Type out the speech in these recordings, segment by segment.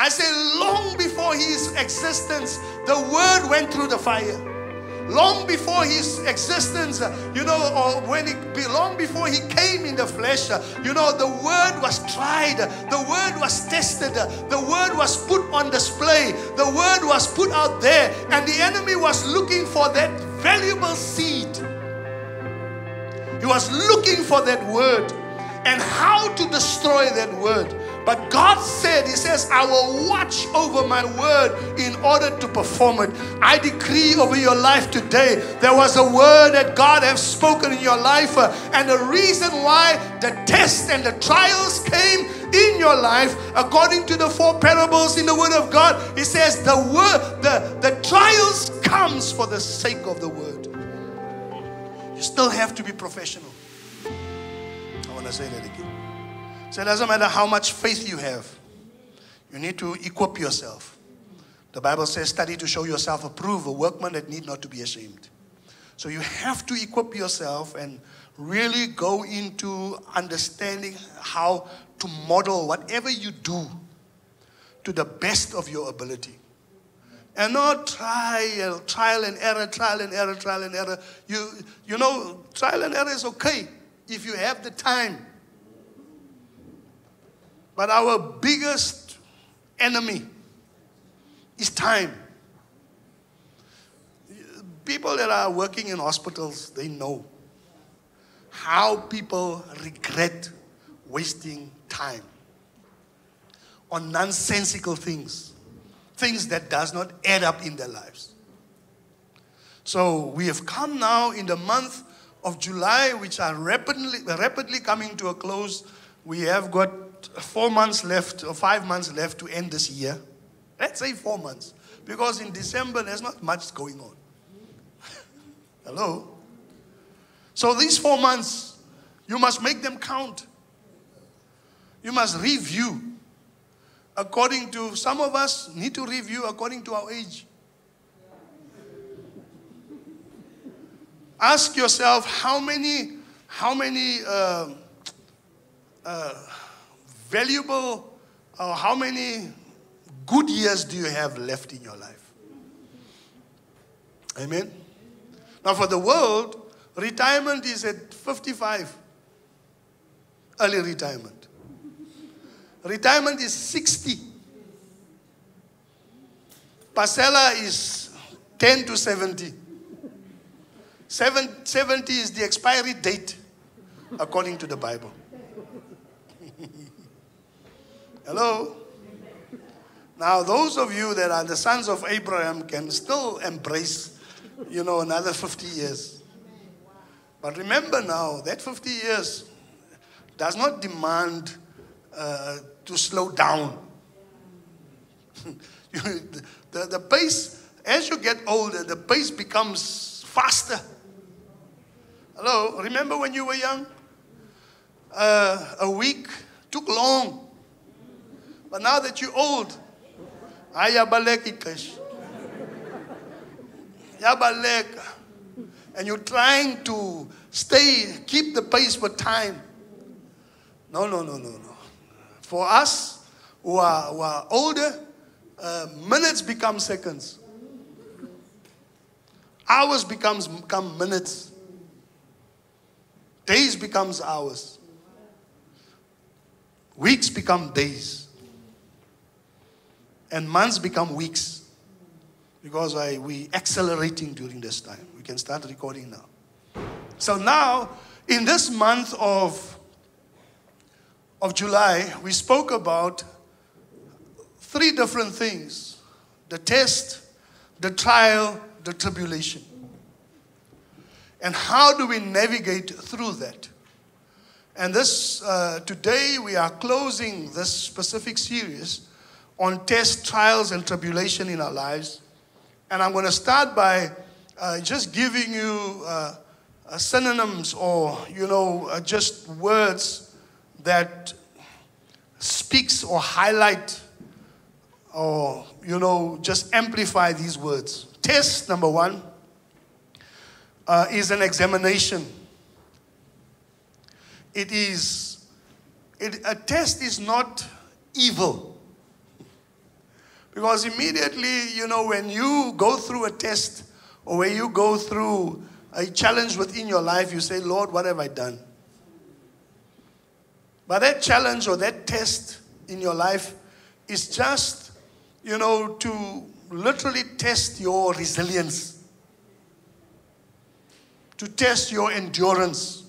I say long before his existence, the word went through the fire. Long before his existence, long before he came in the flesh, the word was tried, the word was tested, the word was put on display, the word was put out there, and the enemy was looking for that valuable seed. He was looking for that word and how to destroy that word. But God said, he says, I will watch over my word in order to perform it. I decree over your life today, there was a word that God has spoken in your life. And the reason why the tests and the trials came in your life, according to the 4 parables in the word of God, he says the word, the trials comes for the sake of the word. You still have to be professional. I want to say that again. So it doesn't matter how much faith you have. You need to equip yourself. The Bible says, study to show yourself approved, a workman that need not to be ashamed. So you have to equip yourself and really go into understanding how to model whatever you do to the best of your ability. And not trial and error. You know, trial and error is okay if you have the time. But our biggest enemy is time. People that are working in hospitals, they know how people regret wasting time on nonsensical things, things that does not add up in their lives. So we have come now in the month of July, which are rapidly coming to a close. We have got 4 months left or 5 months left to end this year. Let's say 4 months, because in December there's not much going on. Hello? So these 4 months, you must make them count. You must review. According to some of us, need to review according to our age. Ask yourself how many good years do you have left in your life? Amen? Now for the world, retirement is at 55. Early retirement. Retirement is 60. Pasela is 10 to 70. 70 is the expiry date according to the Bible. Hello? Now, those of you that are the sons of Abraham can still embrace, another 50 years. But remember now, that 50 years does not demand to slow down. The pace, as you get older, the pace becomes faster. Hello? Remember when you were young? A week took long. But now that you're old, and you're trying to keep the pace with time. No. For us who are older, minutes become seconds. Hours become minutes. Days becomes hours. Weeks become days. And months become weeks, because we accelerating during this time. We can start recording now. So now, in this month of July, we spoke about 3 different things. The test, the trial, the tribulation. And how do we navigate through that? And this today we are closing this specific series on test, trials, and tribulation in our lives. And I'm going to start by just giving you synonyms or, just words that speaks or highlight or, just amplify these words. Test, number one, is an examination. A test is not evil. Because immediately, you know, when you go through a test or when you go through a challenge within your life, you say, Lord, what have I done? But that challenge or that test in your life is just, you know, to literally test your resilience, to test your endurance,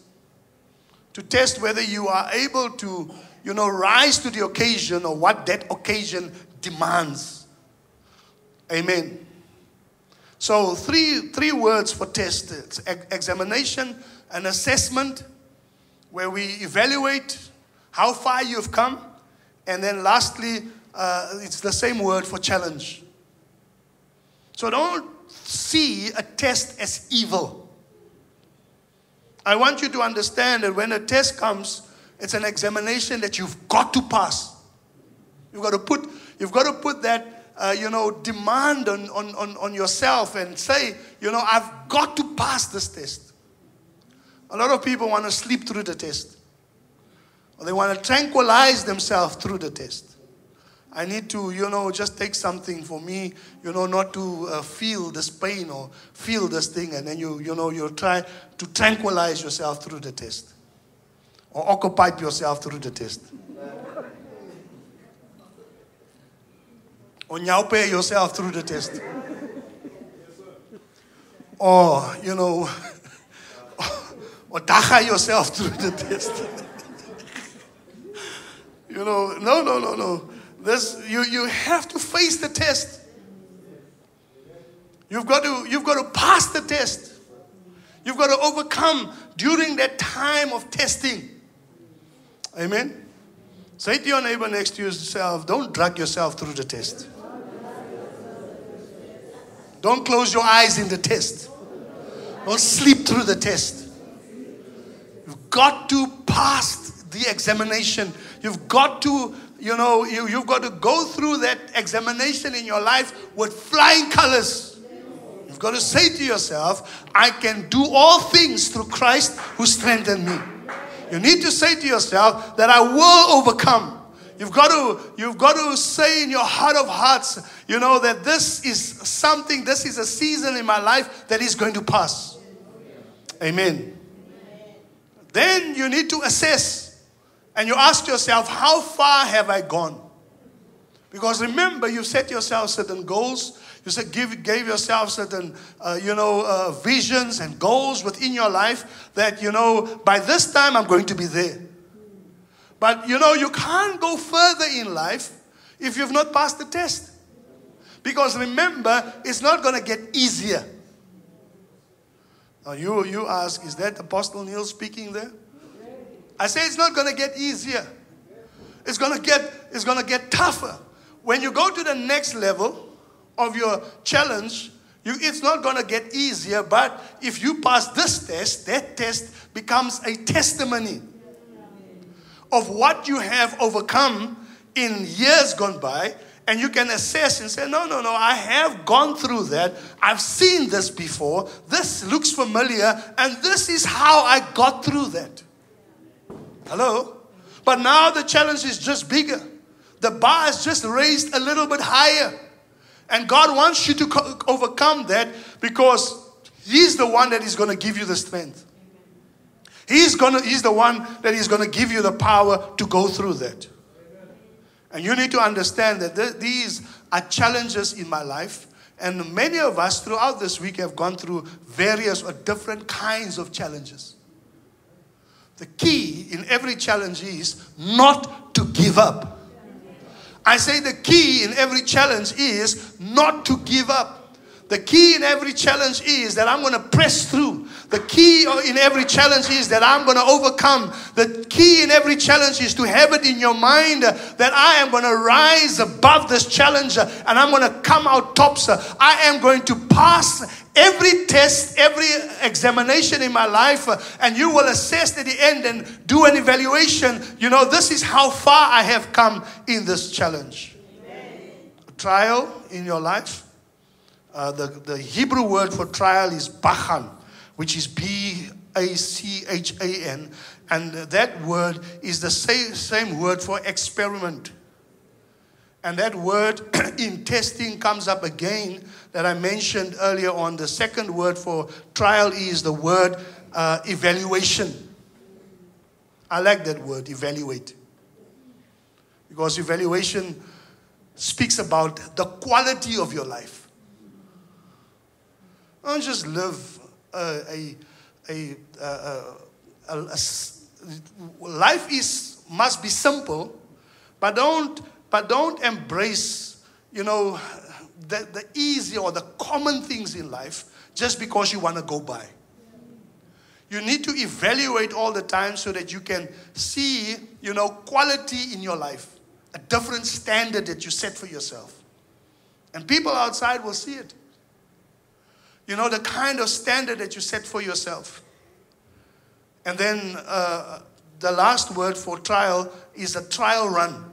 to test whether you are able to, you know, rise to the occasion or what that occasion demands. Amen. So three words for test. It's examination and assessment, where we evaluate how far you've come. And then lastly, it's the same word for challenge. So don't see a test as evil. I want you to understand that when a test comes, it's an examination that you've got to pass. You've got to put that, you know, demand on yourself and say, you know, I've got to pass this test. A lot of people want to sleep through the test. Or they want to tranquilize themselves through the test. I need to, you know, just take something for me, you know, not to feel this pain or feel this thing. And then you'll try to tranquilize yourself through the test. Or occupy yourself through the test. Or nyaupe yourself through the test. Yes, sir. Or, you know, or dacha yourself through the test. You know, no. You have to face the test. You've got to pass the test. You've got to overcome during that time of testing. Amen. Say to your neighbor next to yourself, don't drag yourself through the test. Don't close your eyes in the test. Don't sleep through the test. You've got to pass the examination. You've got to, you know, you've got to go through that examination in your life with flying colors. You've got to say to yourself, I can do all things through Christ who strengthened me. You need to say to yourself that I will overcome. You've got to say in your heart of hearts, you know, that this is a season in my life that is going to pass. Amen. Then you need to assess and you ask yourself, how far have I gone? Because remember, you set yourself certain goals. You gave yourself certain, visions and goals within your life that, you know, by this time I'm going to be there. But, you know, you can't go further in life if you've not passed the test. Because remember, it's not going to get easier. Now you ask, is that Apostle Neil speaking there? I say it's not going to get easier. It's going to get tougher. When you go to the next level of your challenge, it's not going to get easier, but if you pass this test, that test becomes a testimony of what you have overcome in years gone by, and you can assess and say, no, I have gone through that. I've seen this before. This looks familiar, and this is how I got through that. Hello? But now the challenge is just bigger. The bar is just raised a little bit higher. And God wants you to overcome that because He's the one that is going to give you the strength. He's the one that is going to give you the power to go through that. And you need to understand that these are challenges in my life. And many of us throughout this week have gone through various or different kinds of challenges. The key in every challenge is not to give up. I say the key in every challenge is not to give up. The key in every challenge is that I'm going to press through. The key in every challenge is that I'm going to overcome. The key in every challenge is to have it in your mind that I am going to rise above this challenge and I'm going to come out tops. I am going to pass every test, every examination in my life, and you will assess at the end and do an evaluation. You know, this is how far I have come in this challenge. Amen. Trial in your life. The Hebrew word for trial is bachan, which is B-A-C-H-A-N. And that word is the same word for experiment. And that word intestine comes up again that I mentioned earlier on. The second word for trial is the word evaluation. I like that word, evaluate. Because evaluation speaks about the quality of your life. Don't just live life must be simple, but don't embrace, you know, the easy or the common things in life just because you want to go by. You need to evaluate all the time so that you can see, you know, quality in your life, a different standard that you set for yourself. And people outside will see it. You know, the kind of standard that you set for yourself. And then the last word for trial is a trial run,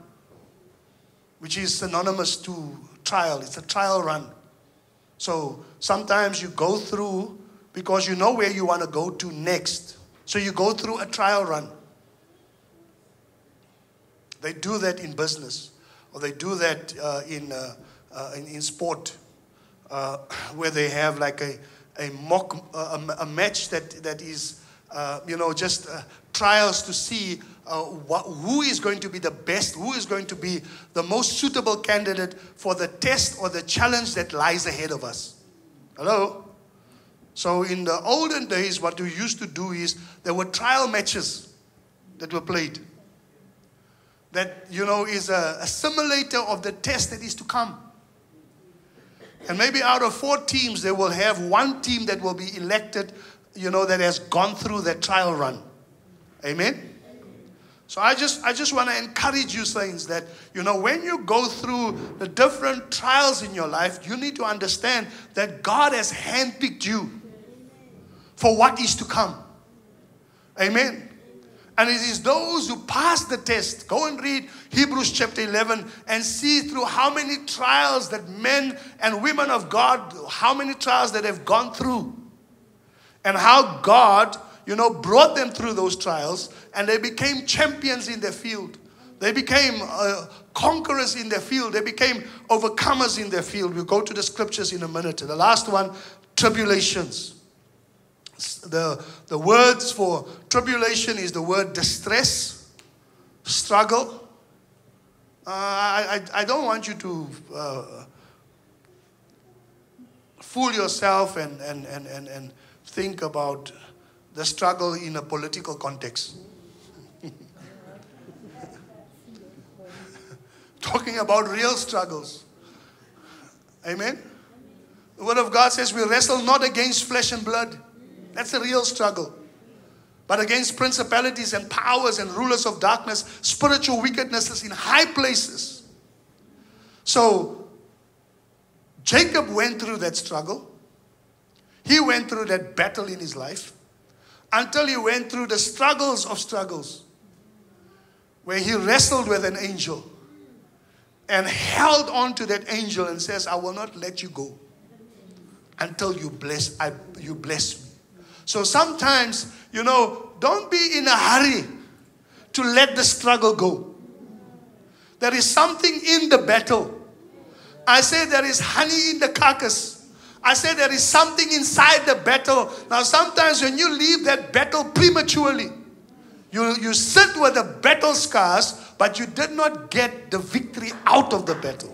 which is synonymous to trial. It's a trial run. So sometimes you go through because you know where you want to go to next. So you go through a trial run. They do that in business, or they do that in sport, where they have like a mock a match that is you know, just trials to see who is going to be the best, who is going to be the most suitable candidate for the test or the challenge that lies ahead of us. Hello? So in the olden days, what we used to do is there were trial matches that were played. That, you know, is a simulator of the test that is to come. And maybe out of 4 teams, they will have 1 team that will be elected, you know, that has gone through that trial run. Amen? So I just want to encourage you, saints, that, you know, when you go through the different trials in your life, you need to understand that God has handpicked you for what is to come. Amen. And it is those who pass the test. Go and read Hebrews chapter 11 and see through how many trials that men and women of God, how many trials that they've gone through. And how God, you know, brought them through those trials, and they became champions in their field. They became conquerors in their field. They became overcomers in their field. We'll go to the scriptures in a minute. The last one, tribulations. The words for tribulation is the word distress, struggle. I don't want you to fool yourself and think about the struggle in a political context. Talking about real struggles. Amen? The word of God says we wrestle not against flesh and blood. That's a real struggle. But against principalities and powers and rulers of darkness, spiritual wickednesses in high places. So, Jacob went through that struggle. He went through that battle in his life. Until he went through the struggles of struggles. Where he wrestled with an angel. And held on to that angel and says, I will not let you go. Until you bless me. So sometimes, you know, don't be in a hurry to let the struggle go. There is something in the battle. I say there is honey in the carcass. I say there is something inside the battle. Now sometimes when you leave that battle prematurely, you sit with the battle scars, but you did not get the victory out of the battle.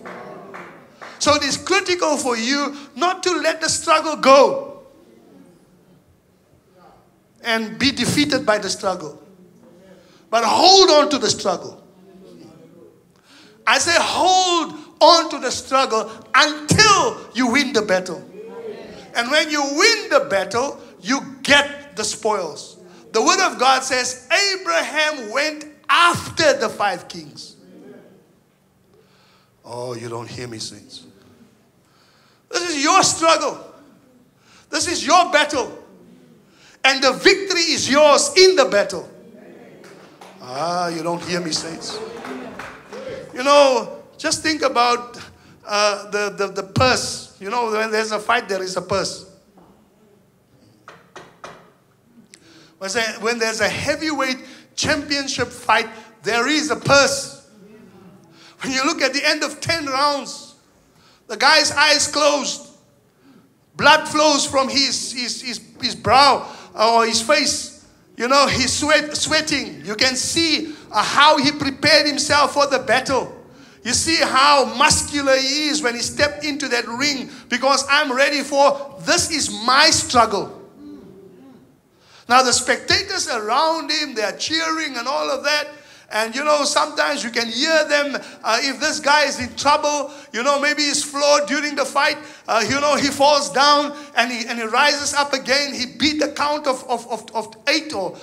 So it is critical for you not to let the struggle go. And be defeated by the struggle. But hold on to the struggle. I say hold on to the struggle until you win the battle. And when you win the battle, you get the spoils. The word of God says Abraham went after the 5 kings. Oh, you don't hear me, saints. This is your struggle. This is your battle. And the victory is yours in the battle. Ah, you don't hear me, saints. You know, just think about the purse. You know, when there's a fight, there is a purse. When there's a heavyweight championship fight, there is a purse. And you look at the end of 10 rounds, the guy's eyes closed. Blood flows from his brow or his face. You know, he's sweating. You can see how he prepared himself for the battle. You see how muscular he is when he stepped into that ring, because I'm ready for, this is my struggle. Now the spectators around him, they're cheering and all of that. And you know, sometimes you can hear them, if this guy is in trouble, you know, maybe he's flawed during the fight, you know, he falls down and he rises up again. He beat the count of 8 or,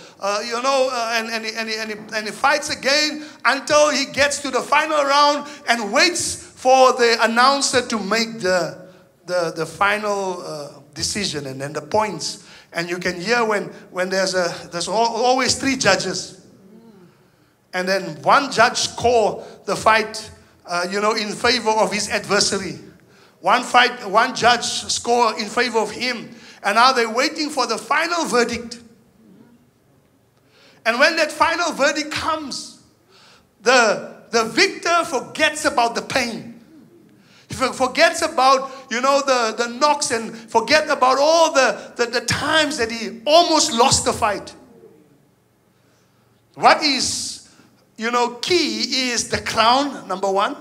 you know, and he fights again until he gets to the final round and waits for the announcer to make the final decision and then the points. And you can hear when there's always 3 judges. And then one judge called the fight, you know, in favor of his adversary. One judge scored in favor of him. And now they're waiting for the final verdict. And when that final verdict comes, the victor forgets about the pain. He forgets about, you know, the knocks, and forget about all the times that he almost lost the fight. What is... You know, key is the crown, number one,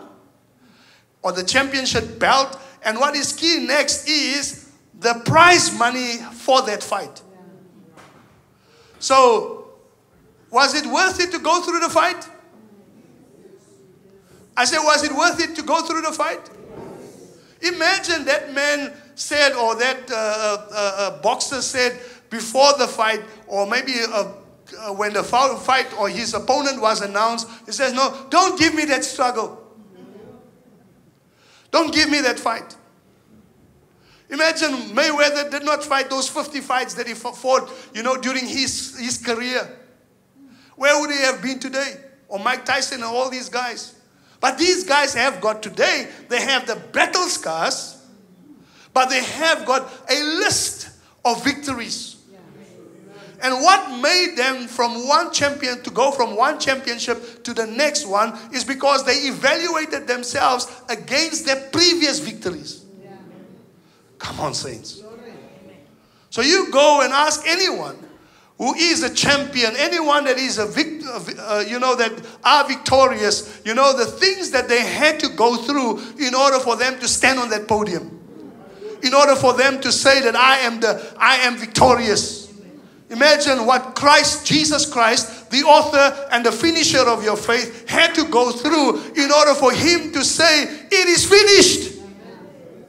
or the championship belt. And what is key next is the prize money for that fight. So, was it worth it to go through the fight? I said, was it worth it to go through the fight? Imagine that man said, or that boxer said before the fight, or maybe when the fight or his opponent was announced, he says, no, don't give me that struggle. Don't give me that fight. Imagine Mayweather did not fight those 50 fights that he fought, you know, during his career. Where would he have been today? Or Mike Tyson and all these guys. But these guys have got today, they have the battle scars, but they have got a list of victories. And what made them from one champion to go from one championship to the next one is because they evaluated themselves against their previous victories. Yeah. Come on, saints. So you go and ask anyone who is a champion, anyone that is a victor, you know, that are victorious, you know, the things that they had to go through in order for them to stand on that podium. In order for them to say that I am victorious. Imagine what Christ, Jesus Christ, the author and the finisher of your faith, had to go through in order for him to say, it is finished. Amen.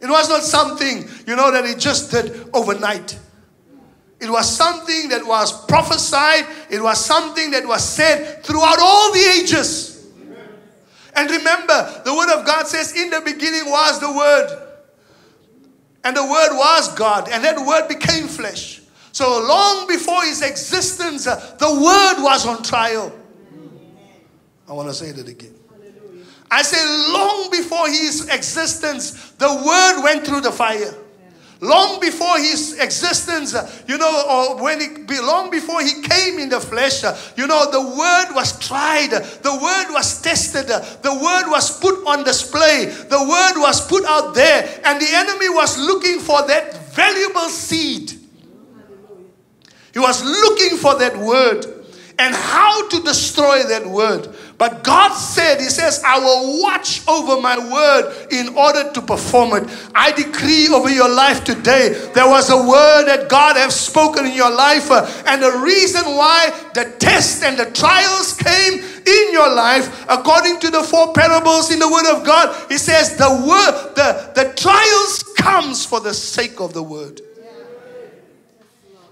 It was not something, you know, that he just did overnight. It was something that was prophesied. It was something that was said throughout all the ages. Amen. And remember, the word of God says, in the beginning was the word. And the word was God. And that word became flesh. So long before his existence, the word was on trial. I want to say that again. I say long before his existence, the word went through the fire. Long before his existence, you know, or long before he came in the flesh, you know, the word was tried. The word was tested. The word was put on display. The word was put out there. And the enemy was looking for that valuable seed. He was looking for that word and how to destroy that word. But God said, he says, I will watch over my word in order to perform it. I decree over your life today, there was a word that God has spoken in your life. And the reason why the tests and the trials came in your life, according to the 4 parables in the word of God, he says the word, the trials comes for the sake of the word.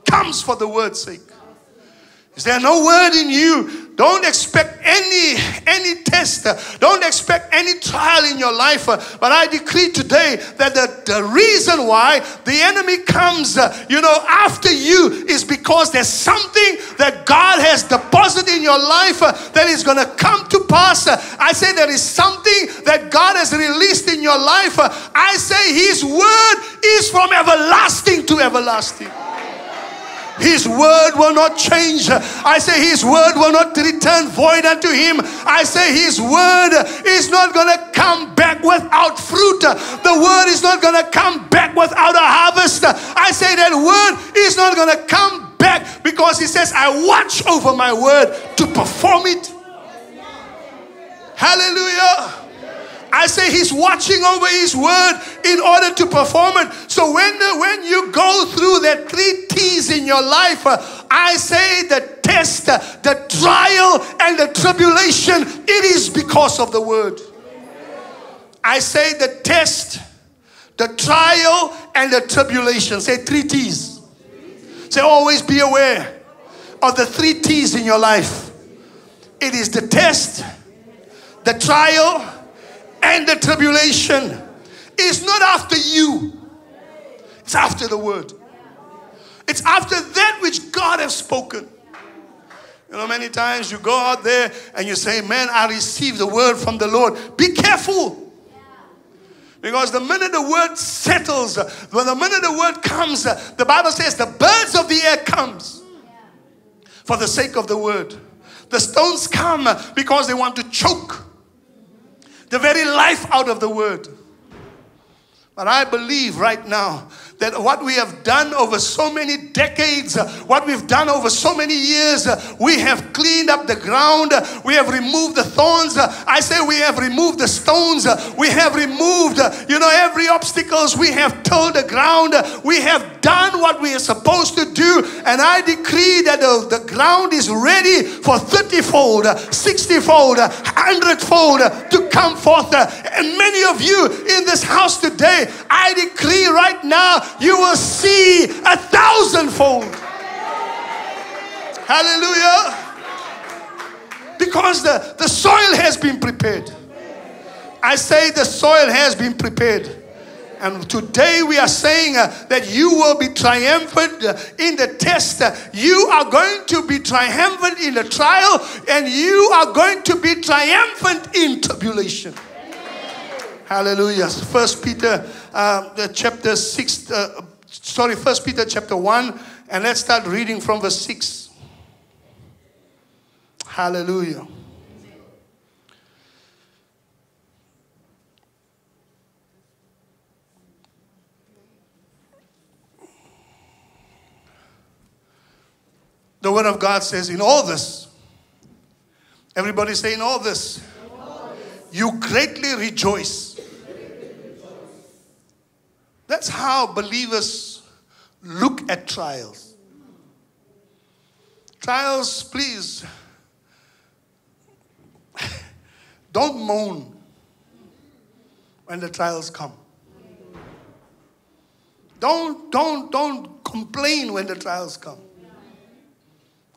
Comes for the word's sake. Is there no word in you? Don't expect any test. Don't expect any trial in your life. But I decree today that the reason why the enemy comes, you know, after you is because there's something that God has deposited in your life that is going to come to pass. I say there is something that God has released in your life. I say his word is from everlasting to everlasting. His word will not change. I say His word will not return void unto Him. I say His word is not going to come back without fruit. The word is not going to come back without a harvest. I say that word is not going to come back, because He says, I watch over my word to perform it. Hallelujah. I say He's watching over His word in order to perform it. So when you go through that 3 T's in your life, I say the test, the trial, and the tribulation, it is because of the word. I say the test, the trial, and the tribulation. Say 3 T's. Say always be aware of the 3 T's in your life. It is the test, the trial, and the tribulation. Is not after you. It's after the word. It's after that which God has spoken. You know, many times you go out there and you say, man, I received the word from the Lord. Be careful. Because the minute the word settles, the minute the word comes, the Bible says the birds of the air comes for the sake of the word. The stones come because they want to choke the very life out of the word. But I believe right now that what we have done over so many decades, what we've done over so many years, we have cleaned up the ground, we have removed the thorns, I say we have removed the stones, we have removed, you know, every obstacles, we have tilled the ground, we have done what we are supposed to do, and I decree that the ground is ready for 30-fold, 60-fold, 100-fold to come forth. And many of you in this house today, I decree right now, you will see 1,000-fold. Hallelujah. Because the soil has been prepared. I say the soil has been prepared. And today we are saying that you will be triumphant in the test. You are going to be triumphant in the trial. And you are going to be triumphant in tribulation. Hallelujah. First Peter chapter 1, and let's start reading from verse 6. Hallelujah. The word of God says, in all this, everybody say, in all this, you greatly rejoice. That's how believers look at trials. Trials, please, don't moan when the trials come. Don't complain when the trials come.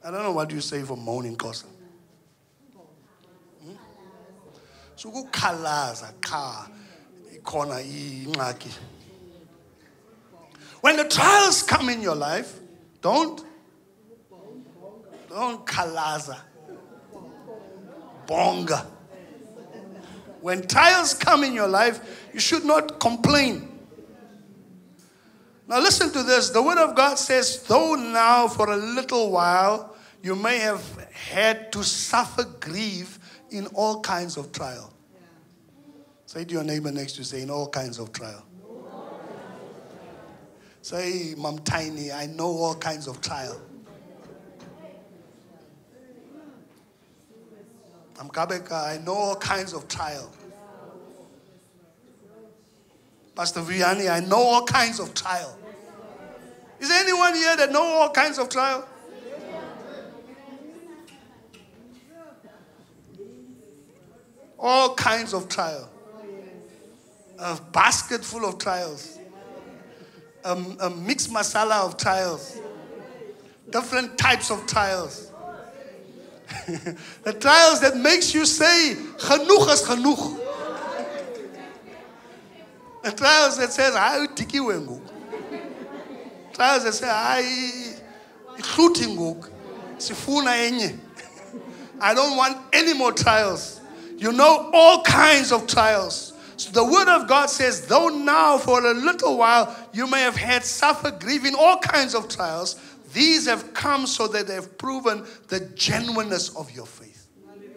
I don't know what you say for moaning, Kosa. So go kalaza ka ikona ingxaki. When the trials come in your life, don't kalaza, bonga. When trials come in your life, you should not complain. Now listen to this. The word of God says, though now for a little while, you may have had to suffer grief in all kinds of trial. Say to your neighbor next to you, say, in all kinds of trial. Say, Mom Tiny, I know all kinds of trial. Mom Kabeka, I know all kinds of trial. Pastor Vianney, I know all kinds of trial. Is there anyone here that know all kinds of trial? All kinds of trial. A basket full of trials. A mixed masala of trials. Different types of trials. The trials that makes you say, genoeg is genoeg. The trials that says, I tiki wengu. Trials that say, I shooting sifuna enye. I don't want any more trials. You know all kinds of trials. So the word of God says, though now for a little while you may have had suffered grief in all kinds of trials, These have come so that they have proven the genuineness of your faith. Hallelujah.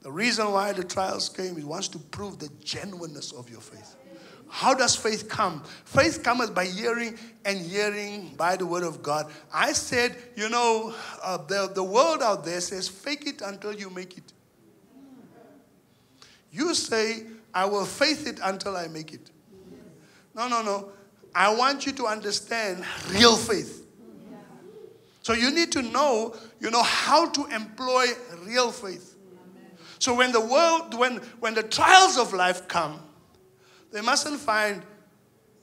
The reason why the trials came, he wants to prove the genuineness of your faith. How does faith come? Faith comes by hearing, and hearing by the word of God. I said, you know, the world out there says, fake it until you make it. You say, I will faith it until I make it. No, no, no. I want you to understand real faith. So you need to know, you know, how to employ real faith. So when the world, when the trials of life come, they mustn't find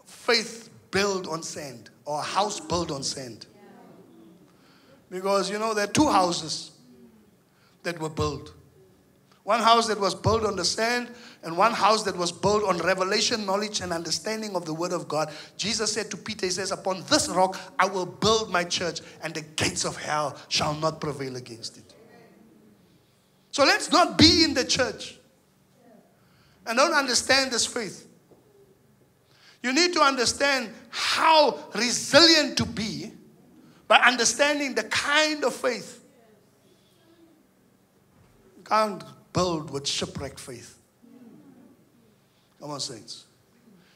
faith built on sand or a house built on sand. Because, you know, there are two houses that were built. One house that was built on the sand and one house that was built on revelation, knowledge and understanding of the word of God. Jesus said to Peter, he says, upon this rock I will build my church and the gates of hell shall not prevail against it. So let's not be in the church and don't understand this faith. You need to understand how resilient to be by understanding the kind of faith. You can't build with shipwrecked faith. Come on, saints.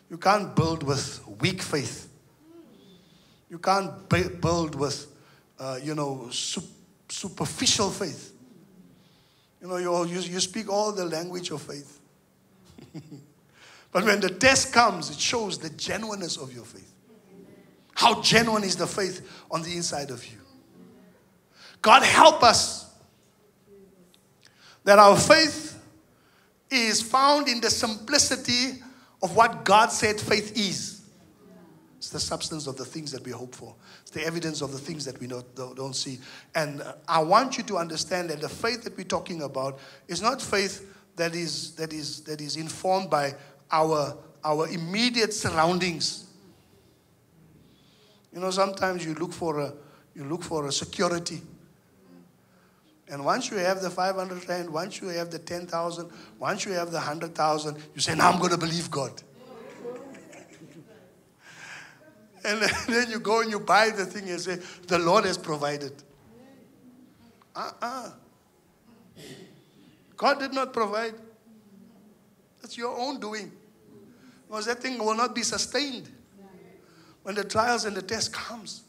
You can't build with weak faith. You can't build with, you know, superficial faith. You know, you speak all the language of faith. But when the test comes, it shows the genuineness of your faith. How genuine is the faith on the inside of you? God help us that our faith is found in the simplicity of what God said faith is. It's the substance of the things that we hope for. It's the evidence of the things that we don't see. And I want you to understand that the faith that we're talking about is not faith that is informed by our immediate surroundings. You know, sometimes you look for a security. And once you have the 500 rand, once you have the 10,000, once you have the 100,000, you say, now I'm going to believe God. And then you go and you buy the thing and say, the Lord has provided. God did not provide. That's your own doing. Because that thing will not be sustained when the trials and the test comes.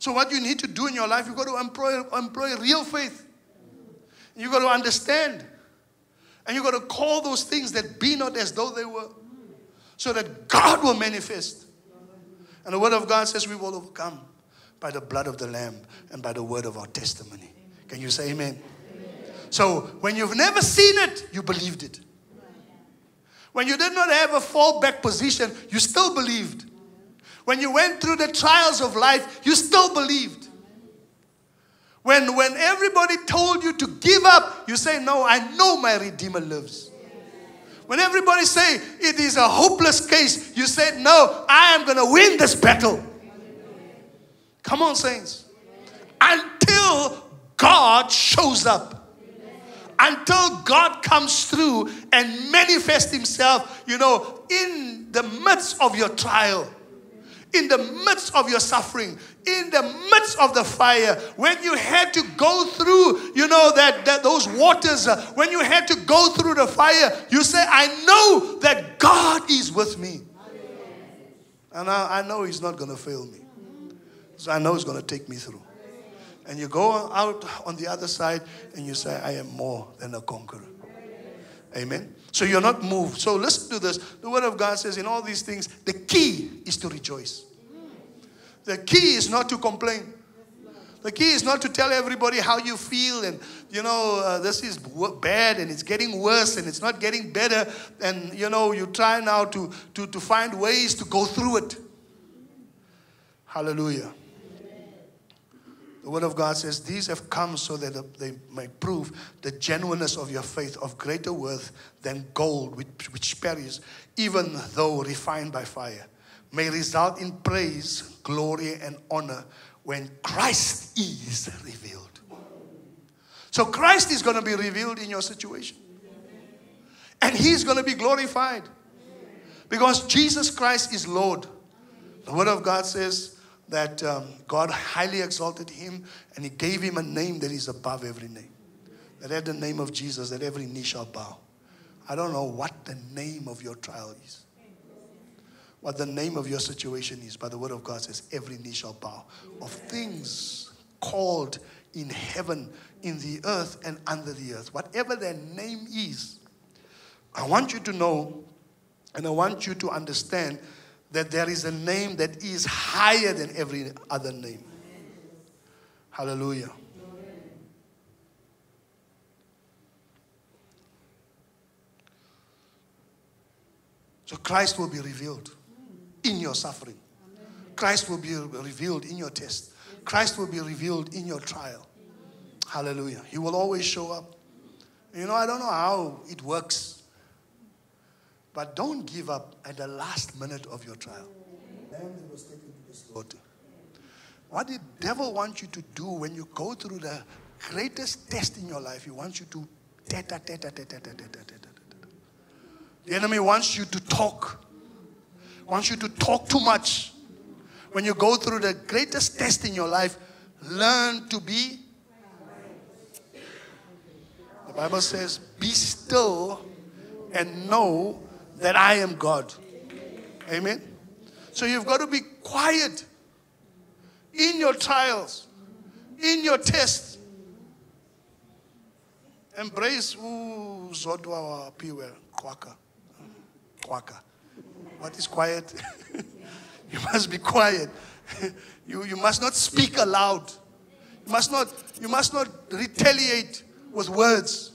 So what you need to do in your life, you've got to employ real faith. You've got to understand. And you've got to call those things that be not as though they were. So that God will manifest. And the word of God says we will overcome by the blood of the Lamb and by the word of our testimony. Can you say amen? Amen. So when you've never seen it, you believed it. When you did not have a fallback position, you still believed. When you went through the trials of life, you still believed. When everybody told you to give up, you say, no, I know my Redeemer lives. When everybody say, it is a hopeless case, you say, no, I am going to win this battle. Come on, saints. Until God shows up. Until God comes through and manifests himself, you know, in the midst of your trial. In the midst of your suffering, in the midst of the fire, when you had to go through, you know, those waters, when you had to go through the fire, you say, I know that God is with me. And I know he's not going to fail me. So I know he's going to take me through. And you go out on the other side and you say, I am more than a conqueror. Amen. So you're not moved. So listen to this. The word of God says in all these things, the key is to rejoice. The key is not to complain. The key is not to tell everybody how you feel and, you know, this is bad and it's getting worse and it's not getting better. And, you know, you try now to find ways to go through it. Hallelujah. The word of God says, these have come so that they may prove the genuineness of your faith of greater worth than gold, which perishes, even though refined by fire, may result in praise, glory, and honor when Christ is revealed. So Christ is going to be revealed in your situation. And he's going to be glorified. Because Jesus Christ is Lord. The word of God says, that God highly exalted him and he gave him a name that is above every name. That at the name of Jesus, that every knee shall bow. I don't know what the name of your trial is, what the name of your situation is, but the word of God says every knee shall bow. Of things called in heaven, in the earth, and under the earth. Whatever their name is, I want you to know and I want you to understand that there is a name that is higher than every other name. Amen. Hallelujah. Amen. So Christ will be revealed in your suffering. Amen. Christ will be revealed in your test. Christ will be revealed in your trial. Hallelujah. He will always show up. You know, I don't know how it works, but don't give up at the last minute of your trial. What the devil wants you to do when you go through the greatest test in your life, he wants you to The enemy wants you to talk. Wants you to talk too much. When you go through the greatest test in your life, learn to be. The Bible says, be still and know that I am God. Amen. So you've got to be quiet in your trials, in your tests. Embrace Zodwa Piwe, Kwaka. Kwaka. What is quiet? You must be quiet. You must not speak aloud. You must not retaliate with words.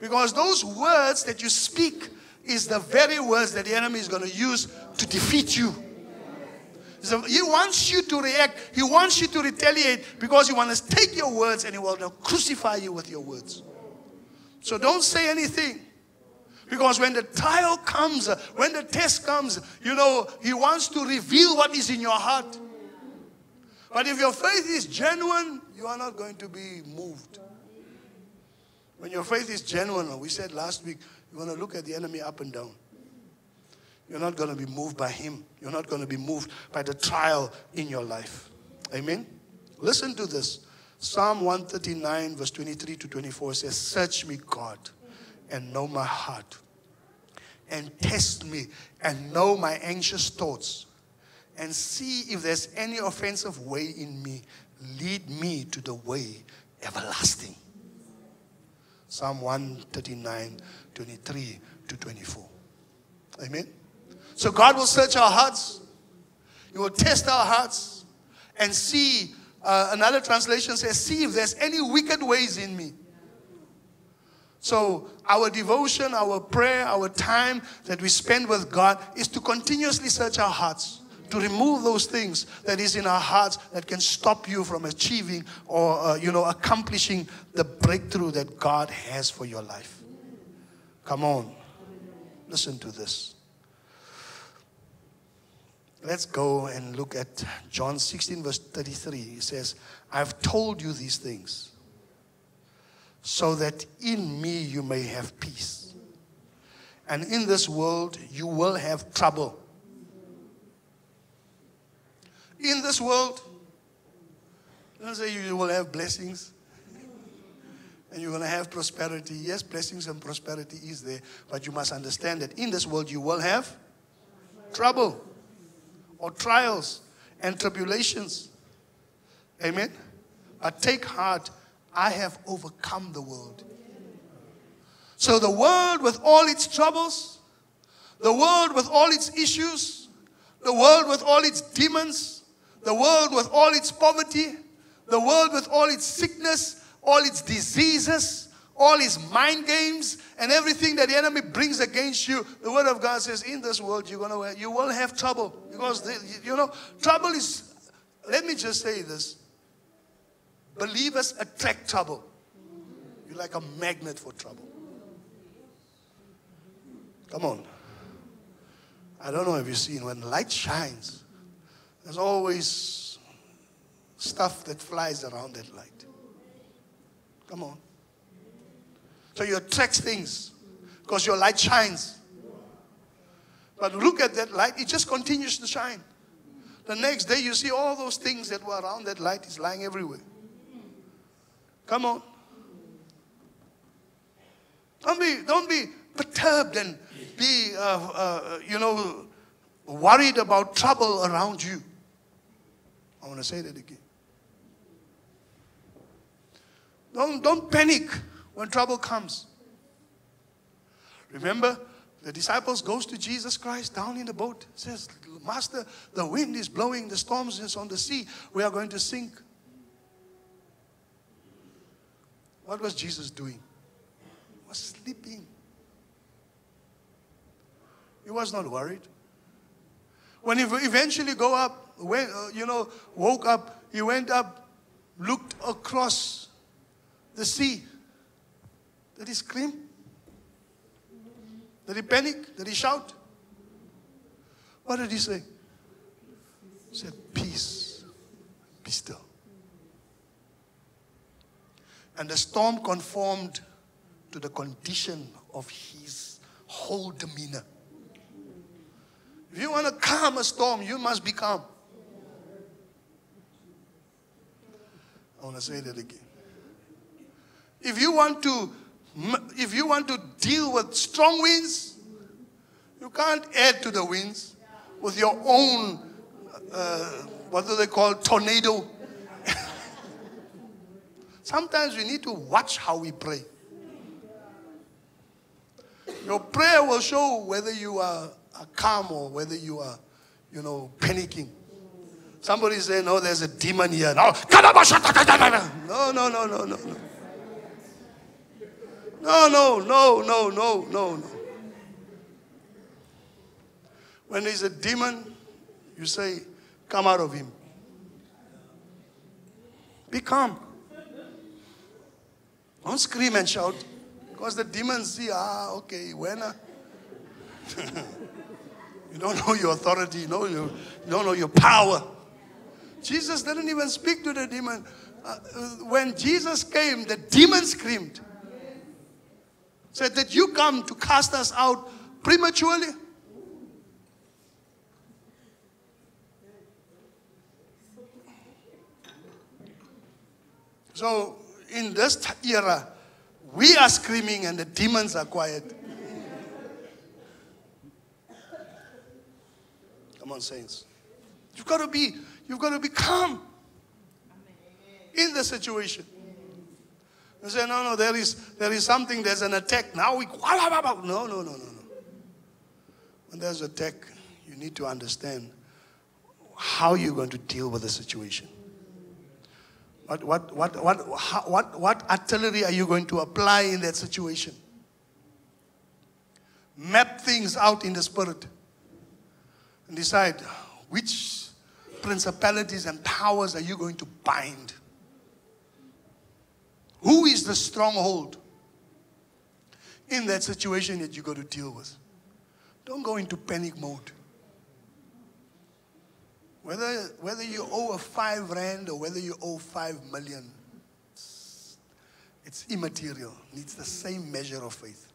Because those words that you speak is the very words that the enemy is going to use to defeat you. So he wants you to react. He wants you to retaliate because he wants to take your words and he will now crucify you with your words. So don't say anything. Because when the trial comes, when the test comes, you know, he wants to reveal what is in your heart. But if your faith is genuine, you are not going to be moved. When your faith is genuine, we said last week, you're going to look at the enemy up and down. You're not going to be moved by him. You're not going to be moved by the trial in your life. Amen? Listen to this. Psalm 139 verse 23 to 24 says, "Search me, God, and know my heart, and test me and know my anxious thoughts, and see if there's any offensive way in me. Lead me to the way everlasting." Psalm 139, 23 to 24. Amen. So God will search our hearts. He will test our hearts and see. Another translation says, "See if there's any wicked ways in me." So our devotion, our prayer, our time that we spend with God is to continuously search our hearts, to remove those things that is in our hearts that can stop you from achieving or, accomplishing the breakthrough that God has for your life. Come on. Listen to this. Let's go and look at John 16 verse 33. He says, "I've told you these things, so that in me you may have peace. And in this world you will have trouble." In this world, don't say you will have blessings and you're going to have prosperity. Yes, blessings and prosperity is there, but you must understand that in this world you will have trouble or trials and tribulations. Amen? But take heart, I have overcome the world. So the world with all its troubles, the world with all its issues, the world with all its demons, the world with all its poverty, the world with all its sickness, all its diseases, all its mind games, and everything that the enemy brings against you, the word of God says, in this world, you will have trouble. Because, trouble is, let me just say this. Believers attract trouble. You're like a magnet for trouble. Come on. I don't know if you've seen, when light shines, there's always stuff that flies around that light. Come on. So you attract things because your light shines. But look at that light, it just continues to shine. The next day you see all those things that were around that light is lying everywhere. Come on. Don't be perturbed and be, worried about trouble around you. I want to say that again. Don't panic when trouble comes. Remember, the disciples goes to Jesus Christ down in the boat. Says, Master, the wind is blowing, the storms is on the sea. We are going to sink. What was Jesus doing? He was sleeping. He was not worried. When he eventually woke up, he went up, looked across the sea. Did he scream? Did he panic? Did he shout? What did he say? He said, peace, be still. And the storm conformed to the condition of his whole demeanor. If you want to calm a storm, you must be calm. I want to say that again. If you want to deal with strong winds, you can't add to the winds with your own, what do they call, tornado. Sometimes we need to watch how we pray. Your prayer will show whether you are calm or whether you are, panicking. Somebody say, no, there's a demon here. No. No. When there's a demon, you say, come out of him. Be calm. Don't scream and shout. Because the demons see, okay, when you don't know your authority, you don't know your power. Jesus didn't even speak to the demon. When Jesus came, the demon screamed. Said that you come to cast us out prematurely. So in this era, we are screaming and the demons are quiet. Come on, saints. You've got to be calm in the situation. They say, no, there is something, there's an attack. Now we, no. When there's an attack, you need to understand how you're going to deal with the situation. What artillery are you going to apply in that situation? Map things out in the spirit and decide which principalities and powers are you going to bind. Who is the stronghold in that situation that you got to deal with? Don't go into panic mode. Whether you owe a 5 rand or whether you owe 5 million, it's immaterial. It's the same measure of faith.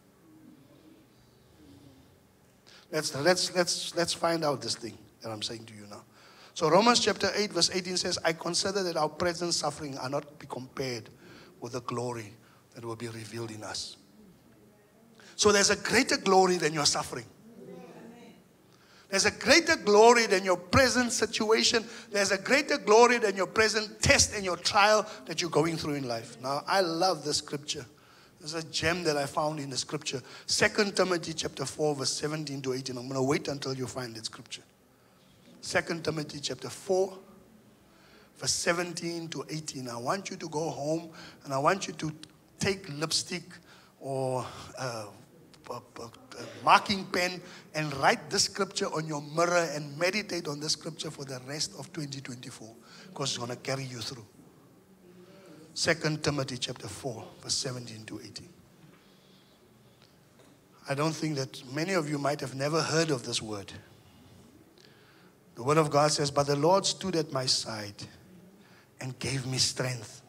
Let's find out this thing that I'm saying to you now. So Romans chapter 8 verse 18 says, I consider that our present suffering are not be compared with the glory that will be revealed in us. So there's a greater glory than your suffering. There's a greater glory than your present situation. There's a greater glory than your present test and your trial that you're going through in life. Now, I love this scripture. There's a gem that I found in the scripture. 2 Timothy chapter 4 verse 17 to 18. I'm going to wait until you find that scripture. 2 Timothy chapter 4. Verse 17 to 18, I want you to go home and I want you to take lipstick or a marking pen and write this scripture on your mirror and meditate on this scripture for the rest of 2024 because it's going to carry you through. 2 Timothy chapter 4, verse 17 to 18. I don't think that many of you might have never heard of this word. The word of God says, but the Lord stood at my side and gave me strength,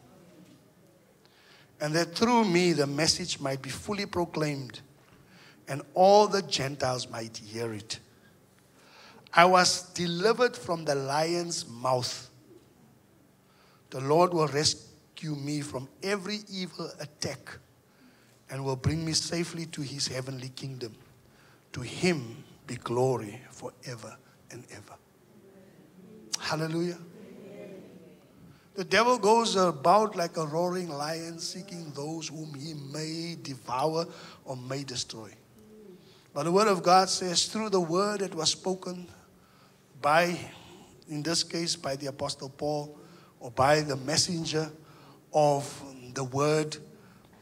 and that through me the message might be fully proclaimed, and all the Gentiles might hear it. I was delivered from the lion's mouth. The Lord will rescue me from every evil attack and will bring me safely to his heavenly kingdom. To him be glory forever and ever. Hallelujah. The devil goes about like a roaring lion, seeking those whom he may devour or may destroy. But the word of God says, through the word that was spoken by, in this case, by the Apostle Paul, or by the messenger of the word,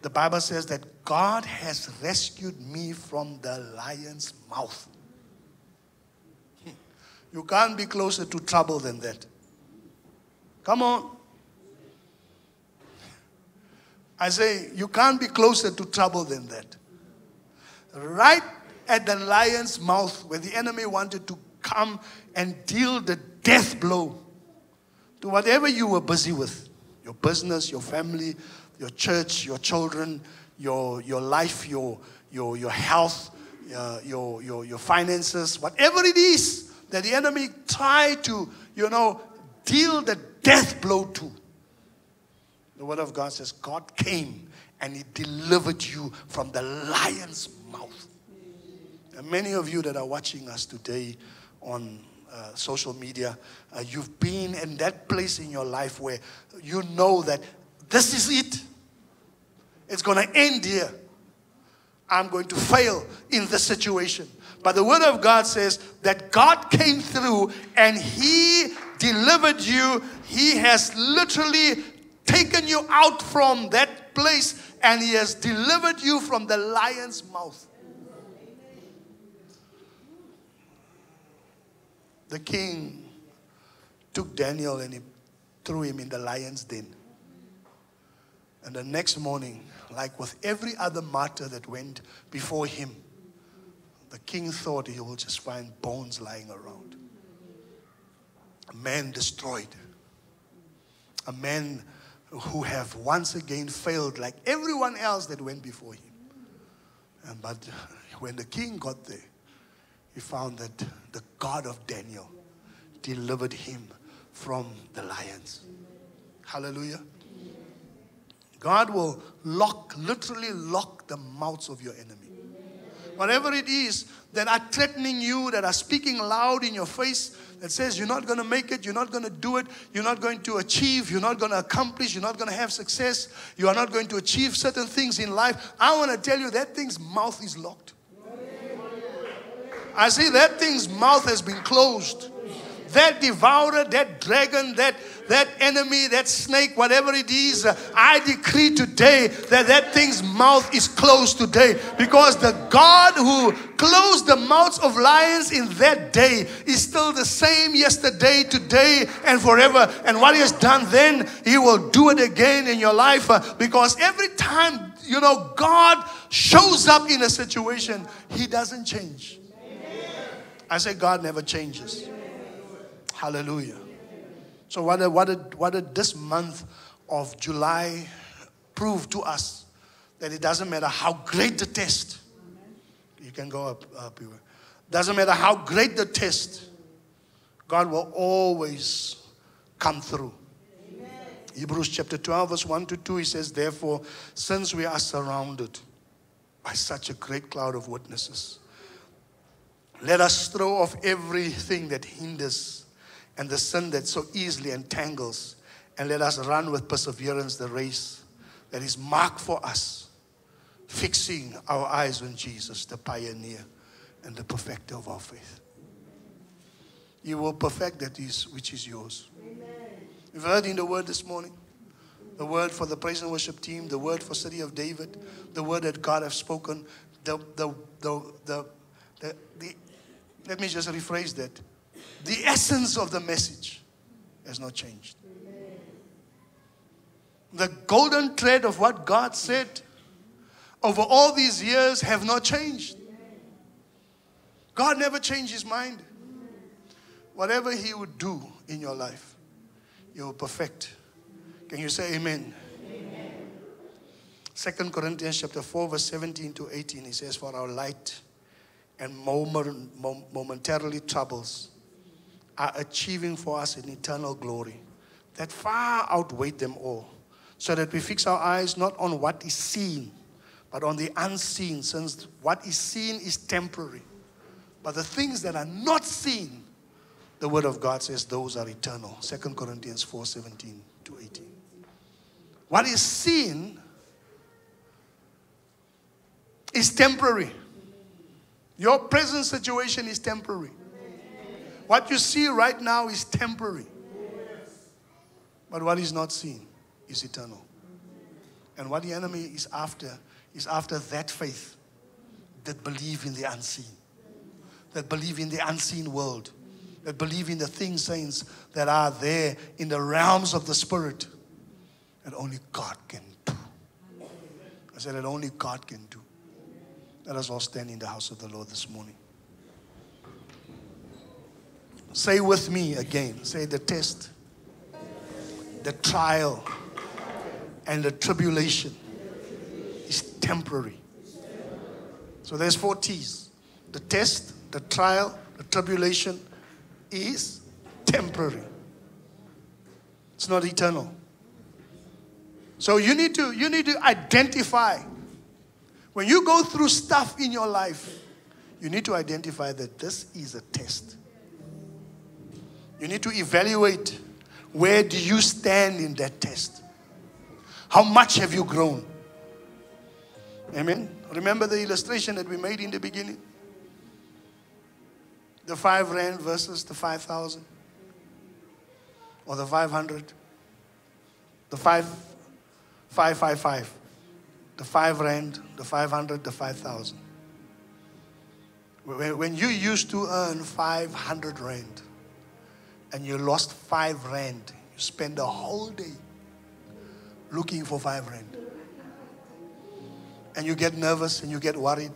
the Bible says that God has rescued me from the lion's mouth. You can't be closer to trouble than that. Come on. I say, you can't be closer to trouble than that. Right at the lion's mouth, where the enemy wanted to come and deal the death blow to whatever you were busy with, your business, your family, your church, your children, your life, your health, your finances, whatever it is that the enemy tried to, you know, deal the death blow to. The word of God says, God came and he delivered you from the lion's mouth. And many of you that are watching us today on social media, you've been in that place in your life where you know that this is it. It's going to end here. I'm going to fail in this situation. But the word of God says that God came through and he delivered you. He has literally taken you out from that place and he has delivered you from the lion's mouth. The king took Daniel and he threw him in the lion's den. And the next morning, like with every other martyr that went before him, the king thought he will just find bones lying around. A man destroyed. A man who have once again failed like everyone else that went before him. But when the king got there, he found that the God of Daniel delivered him from the lions. Hallelujah. God will literally lock the mouths of your enemy. Whatever it is that are threatening you, that are speaking loud in your face, that says you're not going to make it, you're not going to do it, you're not going to achieve, you're not going to accomplish, you're not going to have success, you are not going to achieve certain things in life. I want to tell you that thing's mouth is locked. I see that thing's mouth has been closed. That devourer, that dragon, that enemy, that snake, whatever it is, I decree today that that thing's mouth is closed today, because the God who closed the mouths of lions in that day is still the same yesterday, today, and forever. And what he has done then, he will do it again in your life, because every time, you know, God shows up in a situation, he doesn't change. I say God never changes. Hallelujah. So what did this month of July prove to us? That it doesn't matter how great the test. You can go up. Doesn't matter how great the test. God will always come through. Amen. Hebrews chapter 12 verse 1 to 2. He says, therefore, since we are surrounded by such a great cloud of witnesses, let us throw off everything that hinders and the sin that so easily entangles, and let us run with perseverance the race that is marked for us, fixing our eyes on Jesus, the pioneer and the perfecter of our faith. He will perfect that which is yours. Amen. You've heard in the word this morning, the word for the praise and worship team, the word for City of David, the word that God has spoken, let me just rephrase that. The essence of the message has not changed. Amen. The golden thread of what God said over all these years have not changed. Amen. God never changed his mind. Amen. Whatever he would do in your life, you will perfect. Can you say amen? Amen? 2 Corinthians chapter 4 verse 17 to 18. He says, for our light and momentarily troubles are achieving for us in eternal glory that far outweigh them all, so that we fix our eyes not on what is seen, but on the unseen, since what is seen is temporary. But the things that are not seen, the Word of God says those are eternal. 2 Corinthians 4:17 to 18. What is seen is temporary. Your present situation is temporary. What you see right now is temporary. But what is not seen is eternal. And what the enemy is after that faith that believe in the unseen, that believe in the unseen world, that believe in the things, saints, that are there in the realms of the Spirit that only God can do. I said that only God can do. Let us all stand in the house of the Lord this morning. Say with me again. Say the test, the trial, and the tribulation is temporary. So there's 4 T's. The test, the trial, the tribulation is temporary. It's not eternal. So you need to identify. When you go through stuff in your life, you need to identify that this is a test. You need to evaluate, where do you stand in that test? How much have you grown? Amen. Remember the illustration that we made in the beginning? The 5 rand versus the 5,000, or the 500, the 5, 5, 5, 5, the 5 rand, the 500, the 5,000. When you used to earn 500 rand and you lost 5 rand, you spend the whole day looking for 5 rand. And you get nervous and you get worried.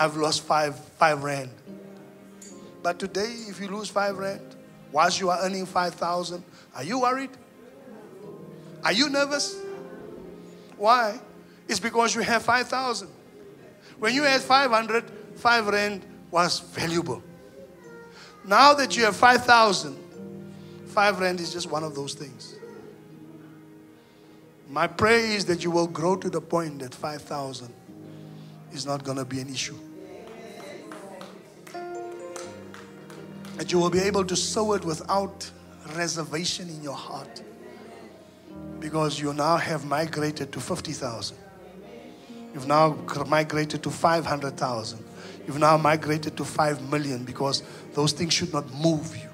I've lost five rand. But today, if you lose 5 rand, whilst you are earning 5,000, are you worried? Are you nervous? Why? It's because you have 5,000. When you had 500, 5 rand was valuable. Now that you have 5,000, 5 rand is just one of those things. My prayer is that you will grow to the point that 5,000 is not going to be an issue. That you will be able to sow it without reservation in your heart, because you now have migrated to 50,000. You've now migrated to 500,000. You've now migrated to 5 million, because those things should not move you.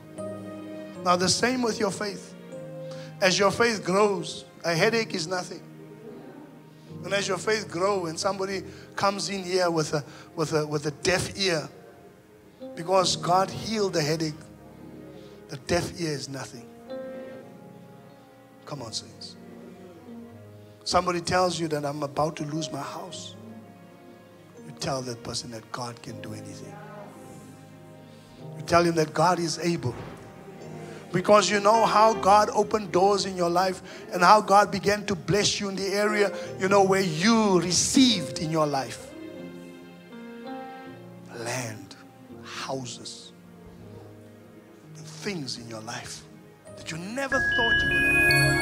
Now the same with your faith. As your faith grows, a headache is nothing. And as your faith grows, and somebody comes in here with a deaf ear, because God healed the headache, the deaf ear is nothing. Come on, saints. Somebody tells you that I'm about to lose my house. You tell that person that God can do anything. You tell him that God is able. Because you know how God opened doors in your life and how God began to bless you in the area, you know, where you received in your life. Land, houses, and things in your life that you never thought you would have.